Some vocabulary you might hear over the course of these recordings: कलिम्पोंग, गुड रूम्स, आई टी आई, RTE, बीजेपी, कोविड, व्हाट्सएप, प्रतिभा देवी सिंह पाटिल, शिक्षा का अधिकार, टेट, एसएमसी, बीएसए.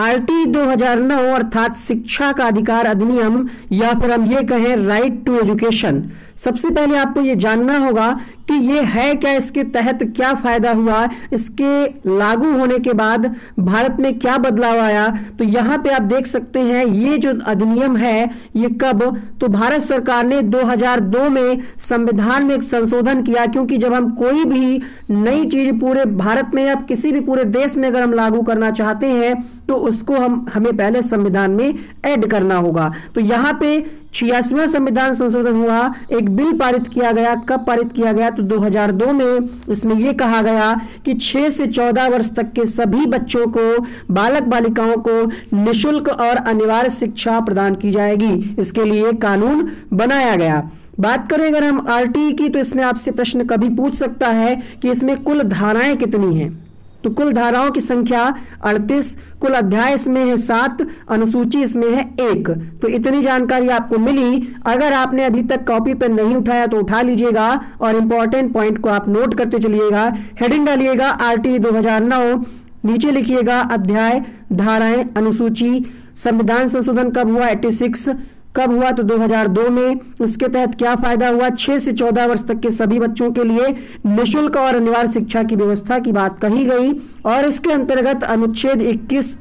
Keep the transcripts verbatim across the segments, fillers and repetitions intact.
RTE दो हज़ार नौ अर्थात शिक्षा का अधिकार अधिनियम या फिर हम ये कहें राइट टू एजुकेशन। सबसे पहले आपको ये जानना होगा कि ये है क्या, इसके तहत क्या फायदा हुआ, इसके लागू होने के बाद भारत में क्या बदलाव आया। तो यहाँ पे आप देख सकते हैं ये जो अधिनियम है ये कब, तो भारत सरकार ने दो हज़ार दो में संविधान में एक संशोधन किया, क्योंकि जब हम कोई भी नई चीज पूरे भारत में या किसी भी पूरे देश में अगर हम लागू करना चाहते हैं तो उसको हम हमें पहले संविधान में ऐड करना होगा। तो यहाँ पे छियासवां संविधान संशोधन हुआ, एक बिल पारित किया गया। कब पारित किया गया, तो दो हज़ार दो में। इसमें यह कहा गया कि छह से चौदह वर्ष तक के सभी बच्चों को, बालक बालिकाओं को निःशुल्क और अनिवार्य शिक्षा प्रदान की जाएगी। इसके लिए कानून बनाया गया। बात करें अगर हम आरटीई की, तो इसमें आपसे प्रश्न कभी पूछ सकता है कि इसमें कुल धाराएं कितनी हैं। तो कुल धाराओं की संख्या अड़तीस, कुल अध्याय इसमें है सात, अनुसूची इसमें है एक। तो इतनी जानकारी आपको मिली। अगर आपने अभी तक कॉपी पर नहीं उठाया तो उठा लीजिएगा और इम्पोर्टेंट पॉइंट को आप नोट करते चलिएगा। हेडिंग डालिएगा आरटीई दो हज़ार नौ, नीचे लिखिएगा अध्याय, धाराएं, अनुसूची। संविधान संशोधन कब हुआ, छियासी। कब हुआ, तो दो हज़ार दो में। उसके तहत क्या फायदा हुआ, छह से चौदह वर्ष तक के सभी बच्चों के लिए निःशुल्क और अनिवार्य शिक्षा की व्यवस्था की बात कही गई, और इसके अंतर्गत अनुच्छेद इक्कीस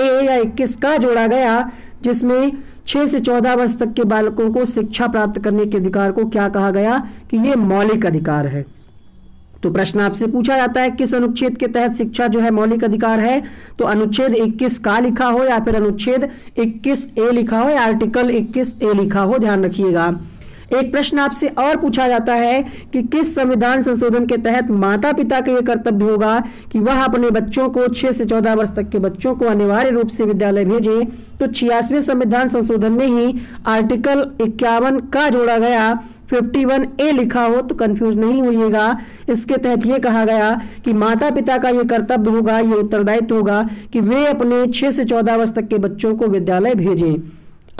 ए या इक्कीस का जोड़ा गया, जिसमें छह से चौदह वर्ष तक के बालकों को शिक्षा प्राप्त करने के अधिकार को क्या कहा गया कि ये मौलिक अधिकार है। तो प्रश्न आपसे पूछा जाता है किस अनुच्छेद के तहत शिक्षा जो है मौलिक अधिकार है, तो अनुच्छेद इक्कीस का लिखा हो या फिर अनुच्छेद इक्कीस ए लिखा हो या आर्टिकल इक्कीस ए लिखा हो, ध्यान रखिएगा। एक प्रश्न आपसे और पूछा जाता है कि किस संविधान संशोधन के तहत माता पिता का यह कर्तव्य होगा कि वह अपने बच्चों को छह से चौदह वर्ष तक के बच्चों को अनिवार्य रूप से विद्यालय भेजें। तो छियासवें संविधान संशोधन में ही आर्टिकल इक्यावन का जोड़ा गया, इक्यावन ए लिखा हो, तो कंफ्यूज नहीं होइएगा। इसके तहत यह कहा गया कि माता पिता का यह कर्तव्य होगा, ये उत्तरदायित्व होगा कि वे अपने छह से चौदह वर्ष तक के बच्चों को विद्यालय भेजें।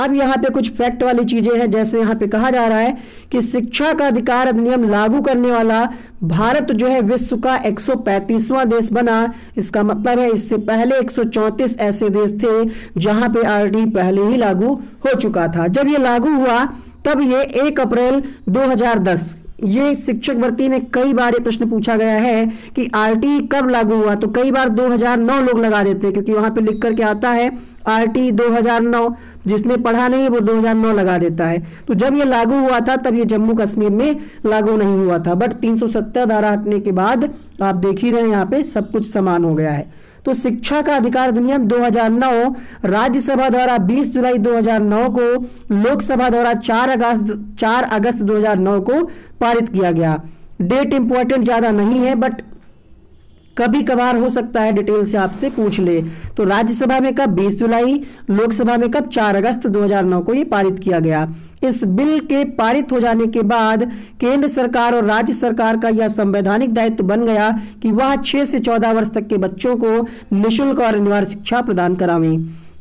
अब यहाँ पे कुछ फैक्ट वाली चीजें हैं, जैसे यहाँ पे कहा जा रहा है कि शिक्षा का अधिकार अधिनियम लागू करने वाला भारत जो है विश्व का एक सौ पैंतीसवां देश बना। इसका मतलब है इससे पहले एक सौ चौंतीस ऐसे देश थे जहाँ पे आरटीई पहले ही लागू हो चुका था। जब ये लागू हुआ तब ये एक अप्रैल दो हज़ार दस, ये शिक्षक भर्ती में कई बार ये प्रश्न पूछा गया है कि आरटीई कब लागू हुआ, तो कई बार दो हज़ार नौ लोग लगा देते हैं, क्योंकि वहां पे लिख करके आता है आरटीई दो हज़ार नौ, जिसने पढ़ा नहीं वो दो हज़ार नौ लगा देता है। तो जब ये लागू हुआ था तब ये जम्मू कश्मीर में लागू नहीं हुआ था, बट तीन सौ सत्तर धारा हटने के बाद आप देख ही रहे हैं यहाँ पे सब कुछ समान हो गया है। तो शिक्षा का अधिकार अधिनियम दो हज़ार नौ राज्यसभा द्वारा बीस जुलाई दो हज़ार नौ को, लोकसभा द्वारा चार अगस्त दो हज़ार नौ को पारित किया गया। डेट इंपॉर्टेंट ज्यादा नहीं है, बट कभी कभार हो सकता है डिटेल से आपसे पूछ ले। तो राज्यसभा में कब, बीस जुलाई, लोकसभा में कब, चार अगस्त दो हज़ार नौ को ये पारित किया गया। इस बिल के पारित हो जाने के बाद केंद्र सरकार और राज्य सरकार का यह संवैधानिक दायित्व बन गया कि वह छह से चौदह वर्ष तक के बच्चों को निःशुल्क और अनिवार्य शिक्षा प्रदान करावें।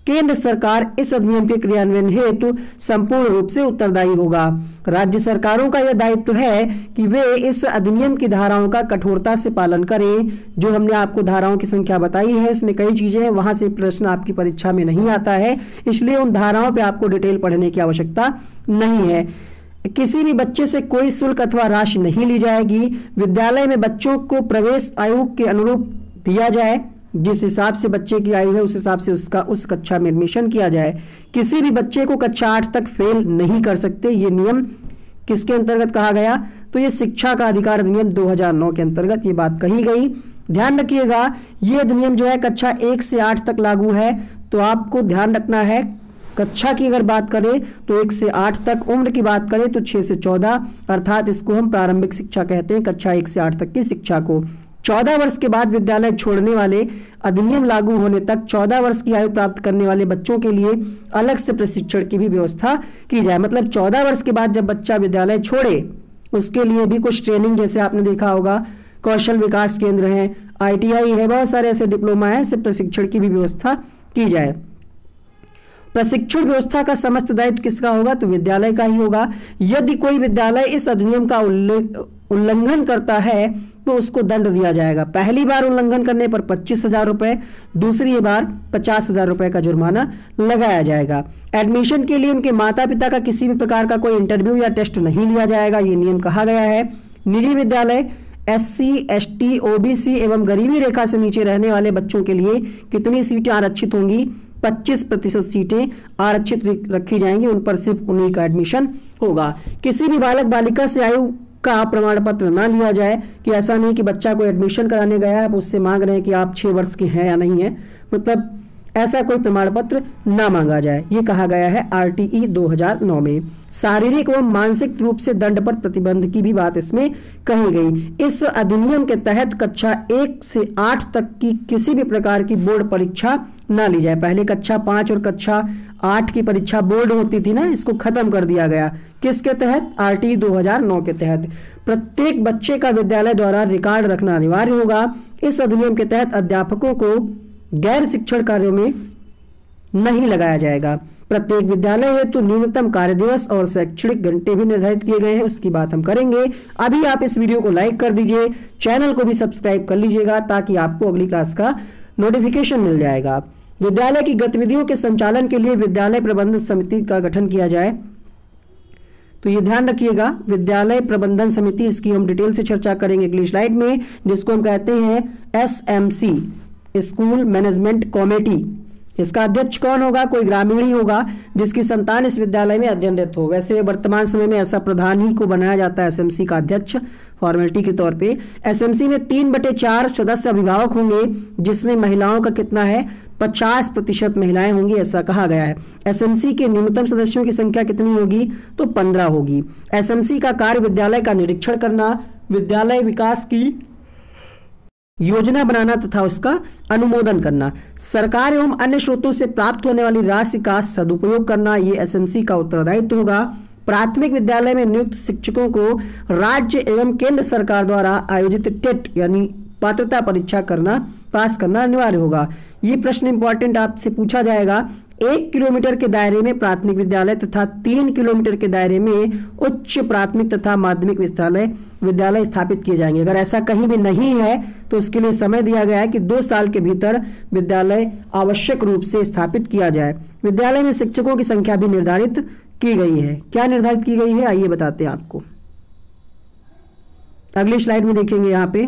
केंद्र सरकार इस अधिनियम के क्रियान्वयन हेतु संपूर्ण रूप से उत्तरदायी होगा। राज्य सरकारों का यह दायित्व है कि वे इस अधिनियम की धाराओं का कठोरता से पालन करें। जो हमने आपको धाराओं की संख्या बताई है, इसमें कई चीजें हैं, वहां से प्रश्न आपकी परीक्षा में नहीं आता है, इसलिए उन धाराओं पर आपको डिटेल पढ़ने की आवश्यकता नहीं है। किसी भी बच्चे से कोई शुल्क अथवा राशि नहीं ली जाएगी। विद्यालय में बच्चों को प्रवेश आयु के अनुरूप दिया जाए, जिस हिसाब से बच्चे की आयु है उस हिसाब से उसका उस कक्षा में एडमिशन किया जाए। किसी भी बच्चे को कक्षा आठ तक फेल नहीं कर सकते। ये नियम किसके अंतर्गत कहा गया, तो ये शिक्षा का अधिकार अधिनियम दो हज़ार नौ के अंतर्गत ये बात कही गई। ध्यान रखिएगा ये अधिनियम जो है कक्षा एक से आठ तक लागू है, तो आपको ध्यान रखना है। कक्षा की अगर बात करें तो एक से आठ तक, उम्र की बात करें तो छह से चौदह, अर्थात इसको हम प्रारंभिक शिक्षा कहते हैं, कक्षा एक से आठ तक की शिक्षा को। चौदह वर्ष के बाद विद्यालय छोड़ने वाले, अधिनियम लागू होने तक चौदह वर्ष की आयु प्राप्त करने वाले बच्चों के लिए अलग से प्रशिक्षण की भी व्यवस्था की जाए। मतलब चौदह वर्ष के बाद जब बच्चा विद्यालय छोड़े उसके लिए भी कुछ ट्रेनिंग, जैसे आपने देखा होगा कौशल विकास केंद्र है, आई टी आई है, बहुत सारे ऐसे डिप्लोमा है, ऐसे प्रशिक्षण की भी व्यवस्था की जाए। प्रशिक्षण व्यवस्था का समस्त दायित्व किसका होगा, तो विद्यालय का ही होगा। यदि कोई विद्यालय इस अधिनियम का उल्लंघन करता है तो उसको दंड दिया जाएगा। पहली बार उल्लंघन करने पर पच्चीस हजार रुपये, दूसरी बार पचास हजार रुपये का जुर्माना लगाया जाएगा। एडमिशन के लिए उनके माता पिता का किसी भी प्रकार का कोई इंटरव्यू या टेस्ट नहीं लिया जाएगा, ये नियम कहा गया है। निजी विद्यालय एससी, एसटी, ओबीसी एवं गरीबी रेखा से नीचे रहने वाले बच्चों के लिए कितनी सीटें आरक्षित होंगी? पच्चीस प्रतिशत सीटें आरक्षित रखी जाएंगी, उन पर सिर्फ उन्हीं का एडमिशन होगा। किसी भी बालक बालिका से आयु का प्रमाण पत्र ना लिया जाए, कि ऐसा नहीं कि बच्चा को एडमिशन कराने गया है आप उससे मांग रहे हैं कि आप छः वर्ष के हैं या नहीं है, मतलब ऐसा कोई प्रमाण पत्र ना मांगा जाए, ये कहा गया है आरटीई दो हज़ार नौ में। शारीरिक एवं मानसिक रूप से दंड पर प्रतिबंध की भी बात इसमें कही गई। इस अधिनियम के तहत कक्षा एक से आठ तक की किसी भी प्रकार की बोर्ड परीक्षा ना ली जाए। पहले कक्षा पाँच और कक्षा आठ की परीक्षा बोर्ड होती थी ना, इसको खत्म कर दिया गया। किसके तहत? आरटीई दो हज़ार नौ के तहत। प्रत्येक बच्चे का विद्यालय द्वारा रिकॉर्ड रखना अनिवार्य होगा। इस अधिनियम के तहत अध्यापकों को गैर शिक्षण कार्यों में नहीं लगाया जाएगा। प्रत्येक विद्यालय हेतु न्यूनतम कार्य दिवस और शैक्षणिक घंटे भी निर्धारित किए गए हैं, उसकी बात हम करेंगे। अभी आप इस वीडियो को लाइक कर दीजिए, चैनल को भी सब्सक्राइब कर लीजिएगा ताकि आपको अगली क्लास का नोटिफिकेशन मिल जाएगा। विद्यालय की गतिविधियों के संचालन के लिए विद्यालय प्रबंधन समिति का गठन किया जाए, तो ये ध्यान रखिएगा। विद्यालय प्रबंधन समिति, इसकी हम डिटेल से चर्चा करेंगे अगली स्लाइड में, जिसको हम कहते हैं S M C, school management committee. इसका अध्यक्ष कौन होगा? कोई ग्रामीण ही होगा जिसकी संतान इस विद्यालय में अध्ययनरत हो। वैसे वर्तमान समय में ऐसा प्रधान ही को बनाया जाता है एसएमसी का अध्यक्ष, फॉर्मेलिटी के तौर पे। एसएमसी में तीन बटे चार सदस्य अभिभावक होंगे, जिसमें महिलाओं का कितना है? पचास प्रतिशत महिलाएं होंगी, ऐसा कहा गया है। एसएमसी के न्यूनतम सदस्यों की संख्या कितनी होगी? तो पंद्रह होगी। एसएमसी का कार्य विद्यालय का निरीक्षण करना, विद्यालय विकास की योजना बनाना तथा उसका अनुमोदन करना, सरकार एवं अन्य स्रोतों से प्राप्त होने वाली राशि का सदुपयोग करना, ये एसएमसी का उत्तरदायित्व होगा। प्राथमिक विद्यालय में नियुक्त शिक्षकों को राज्य एवं केंद्र सरकार द्वारा आयोजित टेट यानी पात्रता परीक्षा करना, पास करना अनिवार्य होगा। ये प्रश्न इंपॉर्टेंट आपसे पूछा जाएगा। एक किलोमीटर के दायरे में प्राथमिक विद्यालय तथा तीन किलोमीटर के दायरे में उच्च प्राथमिक तथा माध्यमिक विद्यालय विद्यालय स्थापित किए जाएंगे। अगर ऐसा कहीं भी नहीं है तो उसके लिए समय दिया गया है कि दो साल के भीतर विद्यालय आवश्यक रूप से स्थापित किया जाए। विद्यालय में शिक्षकों की संख्या भी निर्धारित की गई है। क्या निर्धारित की गई है, आइए बताते हैं आपको। अगली स्लाइड में देखेंगे, यहाँ पे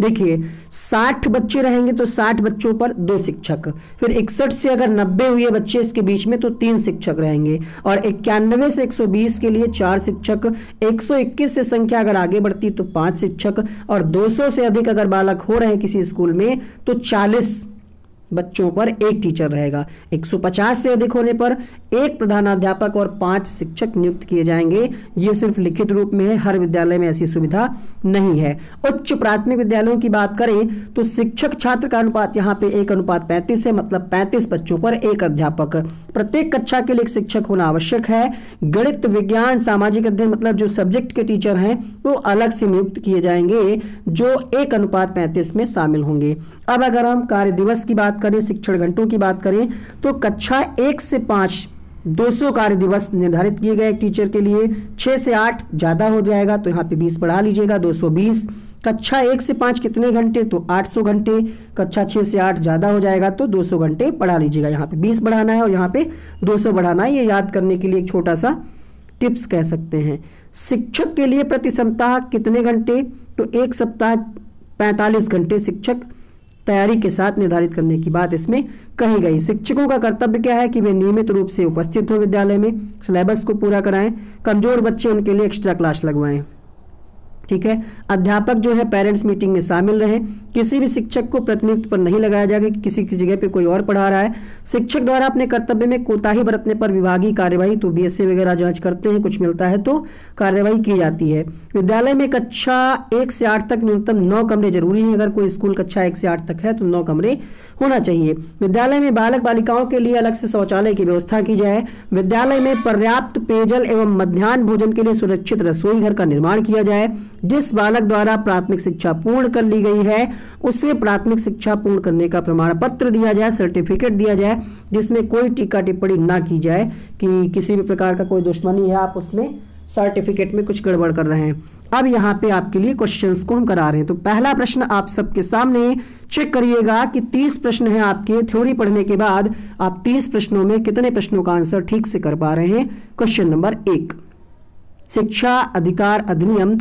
देखिए साठ बच्चे रहेंगे तो साठ बच्चों पर दो शिक्षक, फिर इकसठ से अगर नब्बे हुए बच्चे इसके बीच में तो तीन शिक्षक रहेंगे, और इक्यानवे से एक सौ बीस के लिए चार शिक्षक, एक सौ इक्कीस से संख्या अगर आगे बढ़ती तो पांच शिक्षक, और दो सौ से अधिक अगर बालक हो रहे हैं किसी स्कूल में तो चालीस बच्चों पर एक टीचर रहेगा। एक सौ पचास से अधिक होने पर एक प्रधानाध्यापक और पांच शिक्षक नियुक्त किए जाएंगे। ये सिर्फ लिखित रूप में है, हर विद्यालय में ऐसी सुविधा नहीं है। उच्च प्राथमिक विद्यालयों की बात करें तो शिक्षक छात्र का अनुपात यहाँ पे एक अनुपात पैंतीस है, मतलब पैंतीस बच्चों पर एक अध्यापक। प्रत्येक कक्षा के लिए एक शिक्षक होना आवश्यक है। गणित, विज्ञान, सामाजिक अध्ययन, मतलब जो सब्जेक्ट के टीचर हैं वो अलग से नियुक्त किए जाएंगे, जो एक अनुपात पैंतीस में शामिल होंगे। अब अगर हम कार्य दिवस की बात करें, शिक्षण घंटों की बात करें, तो कक्षा एक से पाँच दो सौ कार्य दिवस निर्धारित किए गए टीचर के लिए। छः से आठ ज़्यादा हो जाएगा तो यहाँ पे बीस बढ़ा लीजिएगा, दो सौ बीस। कक्षा एक से पाँच कितने घंटे? तो आठ सौ घंटे। कक्षा छः से आठ ज़्यादा हो जाएगा तो दो सौ घंटे बढ़ा लीजिएगा। यहाँ पे बीस बढ़ाना है और यहाँ पे दो सौ बढ़ाना है। ये याद करने के लिए एक छोटा सा टिप्स कह सकते हैं। शिक्षक के लिए प्रति सप्ताह कितने घंटे? तो एक सप्ताह पैंतालीस घंटे शिक्षक तैयारी के साथ निर्धारित करने की बात इसमें कही गई। शिक्षकों का कर्तव्य क्या है? कि वे नियमित रूप से उपस्थित हो, विद्यालय में सिलेबस को पूरा कराएं, कमजोर बच्चे उनके लिए एक्स्ट्रा क्लास लगवाएं, ठीक है। अध्यापक जो है पेरेंट्स मीटिंग में शामिल रहें। किसी भी शिक्षक को प्रतिनियुक्त पर नहीं लगाया जाएगा कि किसी की जगह पे कोई और पढ़ा रहा है। शिक्षक द्वारा अपने कर्तव्य में कोताही बरतने पर विभागीय कार्यवाही, तो बीएसए वगैरह जांच करते हैं, कुछ मिलता है तो कार्यवाही की जाती है। विद्यालय में कक्षा एक से आठ तक न्यूनतम नौ कमरे जरूरी है। अगर कोई स्कूल कक्षा एक से आठ तक है तो नौ कमरे होना चाहिए। विद्यालय में बालक बालिकाओं के लिए अलग से शौचालय की व्यवस्था की जाए। विद्यालय में पर्याप्त पेयजल एवं मध्यान्ह भोजन के लिए सुरक्षित रसोई घर का निर्माण किया जाए। जिस बालक द्वारा प्राथमिक शिक्षा पूर्ण कर ली गई है उसे प्राथमिक शिक्षा पूर्ण करने का प्रमाण पत्र दिया जाए, सर्टिफिकेट दिया जाए, जिसमें कोई टीका टिप्पणी ना की जाए कि किसी भी प्रकार का कोई दुश्मनी है आप उसमें सर्टिफिकेट में कुछ गड़बड़ कर रहे हैं। अब यहाँ पे आपके लिए क्वेश्चंस को हम करा रहे हैं। तो पहला प्रश्न आप सबके सामने चेक करिएगा कि तीस प्रश्न हैं आपके। थ्योरी पढ़ने के बाद आप तीस प्रश्नों में कितने प्रश्नों का आंसर ठीक से कर पा रहे हैं। क्वेश्चन नंबर एक, शिक्षा अधिकार अधिनियम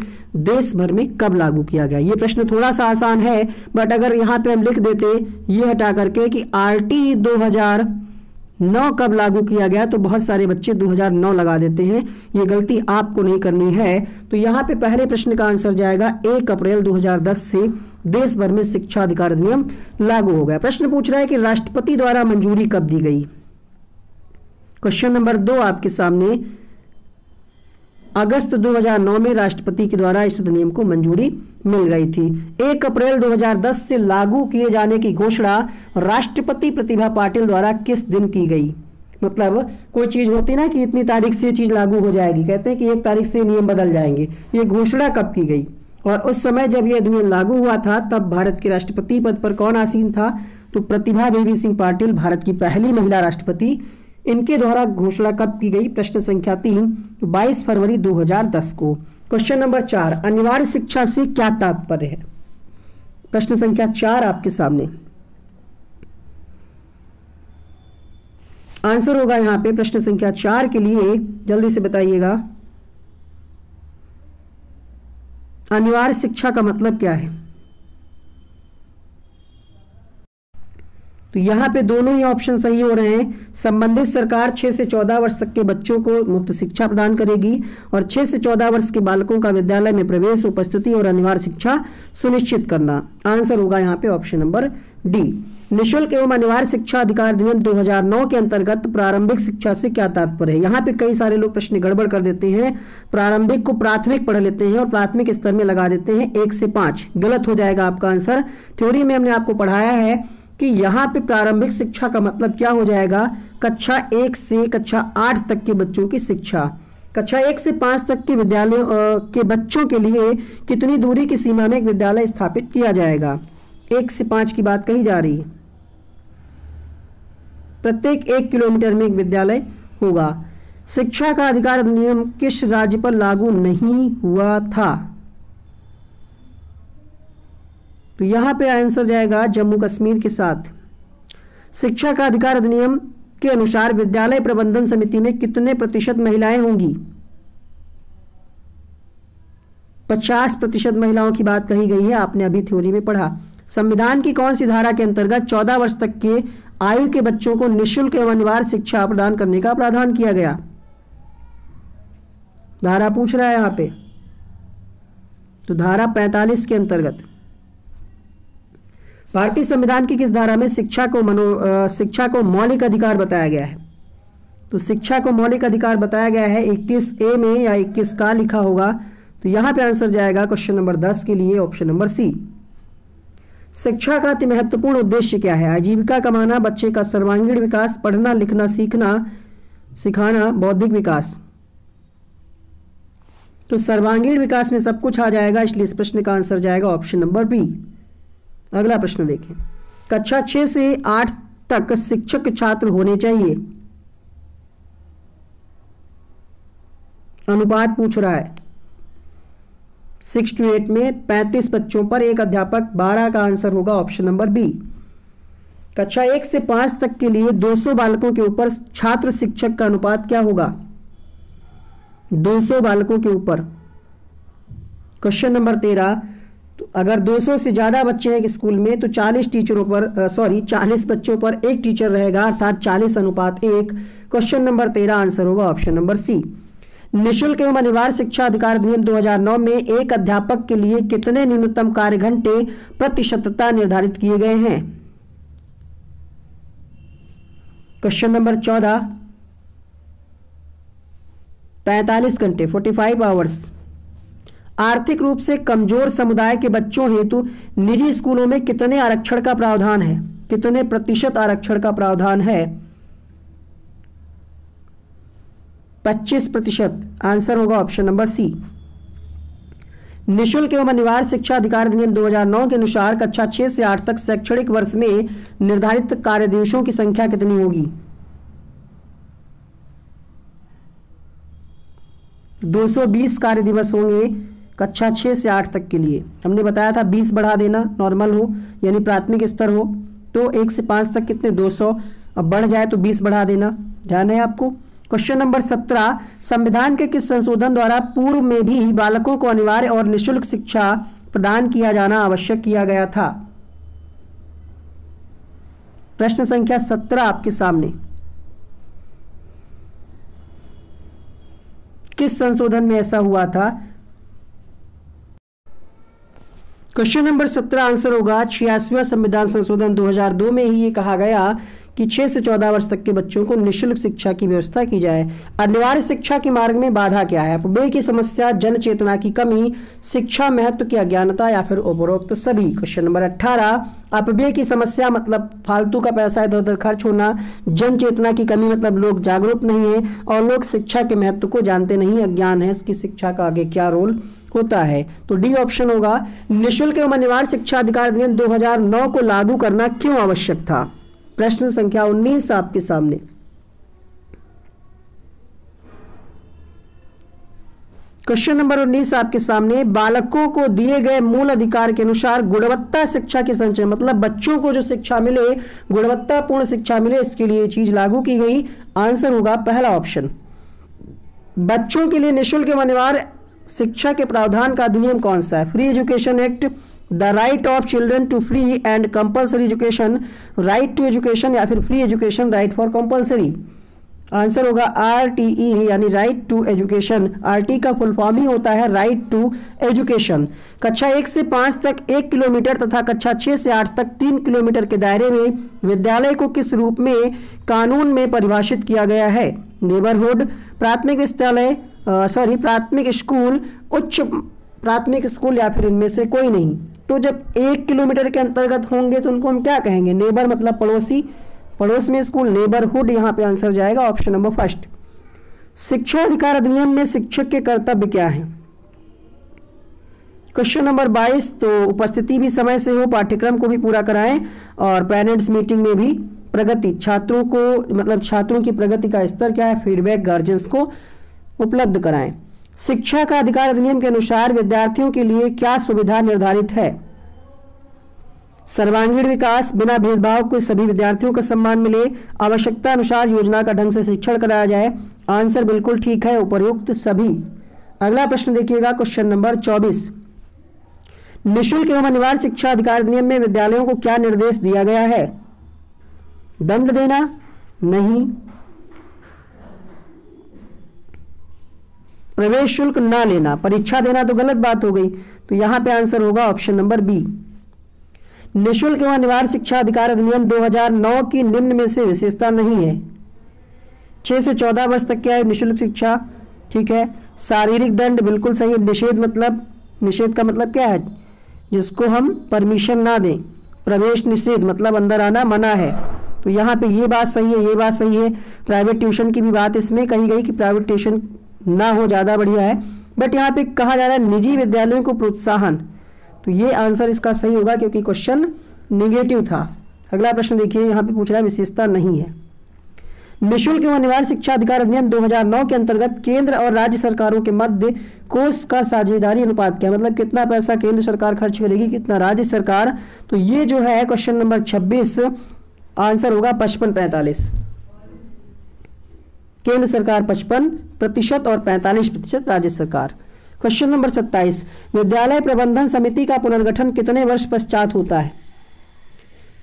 देश भर में कब लागू किया गया। ये प्रश्न थोड़ा सा आसान है, बट अगर यहाँ पे हम लिख देते ये हटा करके कि आरटीई दो हज़ार नौ कब लागू किया गया, तो बहुत सारे बच्चे दो हज़ार नौ लगा देते हैं। ये गलती आपको नहीं करनी है। तो यहाँ पे पहले प्रश्न का आंसर जाएगा एक अप्रैल दो हज़ार दस से देश भर में शिक्षा अधिकार अधिनियम लागू हो गया। प्रश्न पूछ रहा है कि राष्ट्रपति द्वारा मंजूरी कब दी गई। क्वेश्चन नंबर दो आपके सामने, अगस्त दो हज़ार नौ में राष्ट्रपति के द्वारा इस अधिनियम को मंजूरी मिल गई थी। एक अप्रैल दो हज़ार दस से लागू किए जाने की घोषणा राष्ट्रपति प्रतिभा पाटिल द्वारा किस दिन की गई। मतलब कोई चीज़ होती ना कि इतनी तारीख से चीज़ लागू हो जाएगी, कहते हैं कि एक तारीख से नियम बदल जाएंगे। ये घोषणा कब की गई और उस समय जब ये अधिनियम लागू हुआ था तब भारत के राष्ट्रपति पद पर कौन आसीन था। तो प्रतिभा देवी सिंह पाटिल भारत की पहली महिला राष्ट्रपति, इनके द्वारा घोषणा कब की गई। प्रश्न संख्या तीन, बाईस फरवरी दो हज़ार दस को। क्वेश्चन नंबर चार, अनिवार्य शिक्षा से क्या तात्पर्य है। प्रश्न संख्या चार आपके सामने, आंसर होगा यहां पे प्रश्न संख्या चार के लिए जल्दी से बताइएगा। अनिवार्य शिक्षा का मतलब क्या है। तो यहाँ पे दोनों ही ऑप्शन सही हो रहे हैं। संबंधित सरकार छह से चौदह वर्ष तक के बच्चों को मुफ्त शिक्षा प्रदान करेगी और छह से चौदह वर्ष के बालकों का विद्यालय में प्रवेश, उपस्थिति और अनिवार्य शिक्षा सुनिश्चित करना। आंसर होगा यहाँ पे ऑप्शन नंबर डी। निःशुल्क एवं अनिवार्य शिक्षा अधिकार अधिनियम दो हज़ार नौ के अंतर्गत प्रारंभिक शिक्षा से क्या तात्पर्य है। यहाँ पे कई सारे लोग प्रश्न गड़बड़ कर देते हैं, प्रारंभिक को प्राथमिक पढ़ लेते हैं और प्राथमिक स्तर में लगा देते हैं एक से पाँच। गलत हो जाएगा आपका आंसर। थ्योरी में हमने आपको पढ़ाया है कि यहाँ पे प्रारंभिक शिक्षा का मतलब क्या हो जाएगा, कक्षा एक से कक्षा आठ तक के बच्चों की शिक्षा। कक्षा एक से पाँच तक के विद्यालयों के बच्चों के लिए कितनी दूरी की सीमा में एक विद्यालय स्थापित किया जाएगा। एक से पाँच की बात कही जा रही है। प्रत्येक एक किलोमीटर में एक विद्यालय होगा। शिक्षा का अधिकार अधिनियम किस राज्य पर लागू नहीं हुआ था। तो यहाँ पे आंसर जाएगा जम्मू कश्मीर के साथ। शिक्षा का अधिकार अधिनियम के अनुसार विद्यालय प्रबंधन समिति में कितने प्रतिशत महिलाएं होंगी। पचास प्रतिशत महिलाओं की बात कही गई है, आपने अभी थ्योरी में पढ़ा। संविधान की कौन सी धारा के अंतर्गत चौदह वर्ष तक के आयु के बच्चों को निःशुल्क एवं अनिवार्य शिक्षा प्रदान करने का प्रावधान किया गया। धारा पूछ रहा है यहाँ पे, तो धारा पैंतालीस के अंतर्गत। भारतीय संविधान की किस धारा में शिक्षा को मनो शिक्षा को मौलिक अधिकार बताया गया है। तो शिक्षा को मौलिक अधिकार बताया गया है इक्कीस ए में या इक्कीस का लिखा होगा। तो यहाँ पे आंसर जाएगा क्वेश्चन नंबर दस के लिए ऑप्शन नंबर सी। शिक्षा का अति महत्वपूर्ण उद्देश्य क्या है। आजीविका कमाना, बच्चे का सर्वांगीण विकास, पढ़ना लिखना सीखना सिखाना, बौद्धिक विकास। तो सर्वांगीण विकास में सब कुछ आ जाएगा, इसलिए इस प्रश्न का आंसर जाएगा ऑप्शन नंबर बी। अगला प्रश्न देखें, कक्षा छह से आठ तक शिक्षक छात्र होने चाहिए, अनुपात पूछ रहा है। सिक्स टू एट में पैंतीस बच्चों पर एक अध्यापक, बारह का आंसर होगा ऑप्शन नंबर बी। कक्षा एक से पांच तक के लिए दो सौ बालकों के ऊपर छात्र शिक्षक का अनुपात क्या होगा। दो सौ बालकों के ऊपर। क्वेश्चन नंबर तेरह, अगर दो सौ से ज़्यादा बच्चे हैं स्कूल में तो चालीस टीचरों पर सॉरी चालीस बच्चों पर एक टीचर रहेगा, अर्थात चालीस अनुपात एक। क्वेश्चन नंबर तेरह आंसर होगा ऑप्शन नंबर सी। निःशुल्क एवं अनिवार्य शिक्षा अधिकार अधिनियम दो हज़ार नौ में एक अध्यापक के लिए कितने न्यूनतम कार्य घंटे प्रतिशतता निर्धारित किए गए हैं। क्वेश्चन नंबर चौदह, पैंतालीस घंटे फोर्टी फाइव आवर्स। आर्थिक रूप से कमजोर समुदाय के बच्चों हेतु निजी स्कूलों में कितने आरक्षण का प्रावधान है, कितने प्रतिशत आरक्षण का प्रावधान है। पच्चीस प्रतिशत। आंसर होगा ऑप्शन नंबर सी। निःशुल्क एवं अनिवार्य शिक्षा अधिकार अधिनियम दो हज़ार नौ के अनुसार कक्षा छह से आठ तक शैक्षणिक वर्ष में निर्धारित कार्य दिवसों की संख्या कितनी होगी। दो सौ बीस कार्य दिवस होंगे कक्षा छः से आठ तक के लिए। हमने बताया था बीस बढ़ा देना, नॉर्मल हो यानी प्राथमिक स्तर हो तो एक से पाँच तक कितने दो सौ, अब बढ़ जाए तो बीस बढ़ा देना, ध्यान है आपको। क्वेश्चन नंबर सत्रह, संविधान के किस संशोधन द्वारा पूर्व में भी बालकों को अनिवार्य और निःशुल्क शिक्षा प्रदान किया जाना आवश्यक किया गया था। प्रश्न संख्या सत्रह आपके सामने, किस संशोधन में ऐसा हुआ था। क्वेश्चन नंबर सत्रह आंसर होगा छियासवां संविधान संशोधन दो हज़ार दो में ही ये कहा गया कि छह से चौदह वर्ष तक के बच्चों को निःशुल्क शिक्षा की व्यवस्था की जाए। अनिवार्य शिक्षा के मार्ग में बाधा क्या है, अपव्यय की समस्या, जन चेतना की कमी, शिक्षा महत्व की अज्ञानता या फिर उपरोक्त सभी। क्वेश्चन नंबर अठारह, अपव्यय की समस्या मतलब फालतू का पैसा इधर उधर खर्च होना, जन चेतना की कमी मतलब लोग जागरूक नहीं है और लोग शिक्षा के महत्व को जानते नहीं, अज्ञान है इसकी शिक्षा का आगे क्या रोल होता है। तो डी ऑप्शन होगा। निःशुल्क एवं अनिवार्य शिक्षा अधिकार अधिनियम दो हज़ार नौ को लागू करना क्यों आवश्यक था। प्रश्न संख्या उन्नीस आपके सामने, क्वेश्चन नंबर उन्नीस आपके सामने, बालकों को दिए गए मूल अधिकार के अनुसार गुणवत्ता शिक्षा के संचय मतलब बच्चों को जो शिक्षा मिले गुणवत्तापूर्ण शिक्षा मिले इसके लिए चीज लागू की गई। आंसर होगा पहला ऑप्शन। बच्चों के लिए निःशुल्क एवं अनिवार्य शिक्षा के प्रावधान का अधिनियम कौन सा है। Free education act, the right of children to free and compulsory education, right to education या फिर free education right for compulsory. Answer होगा आर टी ई यानी right to education. R T का फुल फॉर्म ही होता है right to education. कक्षा एक से पाँच तक एक किलोमीटर तथा कक्षा छः से आठ तक तीन किलोमीटर के दायरे में विद्यालय को किस रूप में कानून में परिभाषित किया गया है। नेबरहुड, प्राथमिक विद्यालय सॉरी प्राथमिक स्कूल, उच्च प्राथमिक स्कूल या फिर इनमें से कोई नहीं। तो जब एक किलोमीटर के अंतर्गत होंगे तो उनको हम क्या कहेंगे, नेबर मतलब पड़ोसी, पड़ोस में स्कूल, नेबरहुड यहाँ पे आंसर जाएगा ऑप्शन नंबर फर्स्ट। शिक्षा अधिकार अधिनियम में शिक्षक के कर्तव्य क्या हैं। क्वेश्चन नंबर बाईस, तो उपस्थिति भी समय से हो, पाठ्यक्रम को भी पूरा कराएं और पेरेंट्स मीटिंग में भी प्रगति, छात्रों को मतलब छात्रों की प्रगति का स्तर क्या है, फीडबैक गार्जियंस को उपलब्ध कराएं। शिक्षा का अधिकार अधिनियम के अनुसार विद्यार्थियों के लिए क्या सुविधा निर्धारित है। सर्वांगीण विकास, बिना भेदभाव के सभी विद्यार्थियों का सम्मान मिले, आवश्यकता अनुसार योजना का ढंग से शिक्षण कराया जाए। आंसर बिल्कुल ठीक है उपरोक्त सभी। अगला प्रश्न देखिएगा क्वेश्चन नंबर चौबीस, निःशुल्क एवं अनिवार्य शिक्षा अधिकार अधिनियम में विद्यालयों को क्या निर्देश दिया गया है। दंड देना नहीं, प्रवेश शुल्क ना लेना, परीक्षा देना तो गलत बात हो गई, तो यहाँ पे आंसर होगा ऑप्शन नंबर बी। निःशुल्क एवं अनिवार्य शिक्षा अधिकार अधिनियम दो हज़ार नौ की निम्न में से विशेषता नहीं है। छह से चौदह वर्ष तक क्या है निःशुल्क शिक्षा, ठीक है। शारीरिक दंड बिल्कुल सही है, निषेध मतलब निषेध का मतलब क्या है, जिसको हम परमिशन ना दें। प्रवेश निषेध मतलब अंदर आना मना है, तो यहाँ पे ये बात सही है, ये बात सही है। प्राइवेट ट्यूशन की भी बात इसमें कही गई कि प्राइवेट ट्यूशन ना हो ज़्यादा बढ़िया है, बट यहाँ पे कहा जा रहा है निजी विद्यालयों को प्रोत्साहन, तो ये आंसर इसका सही होगा क्योंकि क्वेश्चन नेगेटिव था। अगला प्रश्न देखिए, यहाँ पे पूछ रहा है विशेषता नहीं है। निःशुल्क एवं अनिवार्य शिक्षा अधिकार अधिनियम दो हज़ार नौ के अंतर्गत केंद्र और राज्य सरकारों के मध्य कोष का साझेदारी अनुपात क्या है, मतलब कितना पैसा केंद्र सरकार खर्च करेगी कितना राज्य सरकार। तो ये जो है क्वेश्चन नंबर छब्बीस आंसर होगा पचपन पैंतालीस, केंद्र सरकार पचपन प्रतिशत और पैंतालीस प्रतिशत राज्य सरकार। क्वेश्चन नंबर सत्ताईस, विद्यालय प्रबंधन समिति का पुनर्गठन कितने वर्ष पश्चात होता है।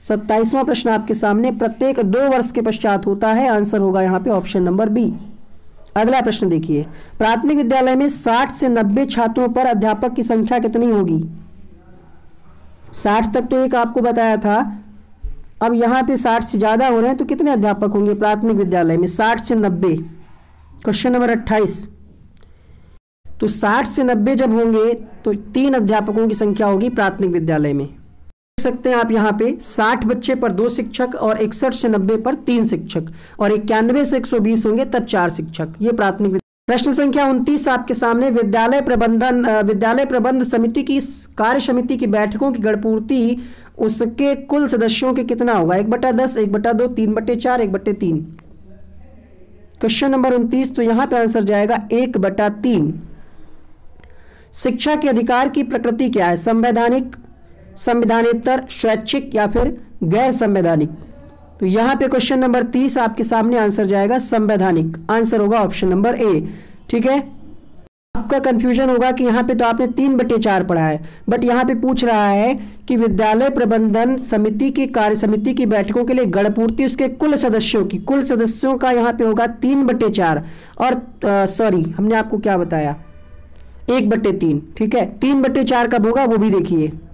सत्ताईसवां प्रश्न आपके सामने, प्रत्येक दो वर्ष के पश्चात होता है। आंसर होगा यहाँ पे ऑप्शन नंबर बी। अगला प्रश्न देखिए, प्राथमिक विद्यालय में साठ से नब्बे छात्रों पर अध्यापक की संख्या कितनी होगी। साठ तक तो एक आपको बताया था, अब यहाँ पे साठ से ज़्यादा हो रहे हैं तो कितने अध्यापक होंगे प्राथमिक विद्यालय में, साठ से नब्बे। क्वेश्चन नंबर अट्ठाईस, तो साठ से नब्बे जब होंगे तो तीन अध्यापकों की संख्या होगी प्राथमिक विद्यालय में। देख सकते हैं आप यहाँ पे साठ बच्चे पर दो शिक्षक और इकसठ से नब्बे पर तीन शिक्षक और इक्यानवे से एक सौ बीस होंगे तब चार शिक्षक, ये प्राथमिक। प्रश्न संख्या उनतीस आपके सामने, विद्यालय प्रबंधन विद्यालय प्रबंध समिति की कार्य समिति की बैठकों की गणपूर्ति उसके कुल सदस्यों के कितना होगा, एक बटा दस, एक बटा दो, तीन बटे चार, एक बटे तीन। क्वेश्चन नंबर उनतीस, तो यहाँ पे आंसर जाएगा एक बटा तीन। शिक्षा के अधिकार की प्रकृति क्या है? संवैधानिक, संविधानेतर, स्वैच्छिक या फिर गैर संवैधानिक। तो यहाँ पे क्वेश्चन नंबर तीस आपके सामने आंसर जाएगा संवैधानिक। आंसर होगा ऑप्शन नंबर ए। ठीक है, आपका कंफ्यूजन होगा कि यहाँ पे तो आपने तीन बटे चार पढ़ा है, बट यहाँ पे पूछ रहा है कि विद्यालय प्रबंधन समिति की कार्य समिति की बैठकों के लिए गणपूर्ति उसके कुल सदस्यों की, कुल सदस्यों का यहाँ पे होगा तीन बटे चार और सॉरी हमने आपको क्या बताया, एक बटे तीन। ठीक है, तीन बटे चार कब होगा वो भी देखिए।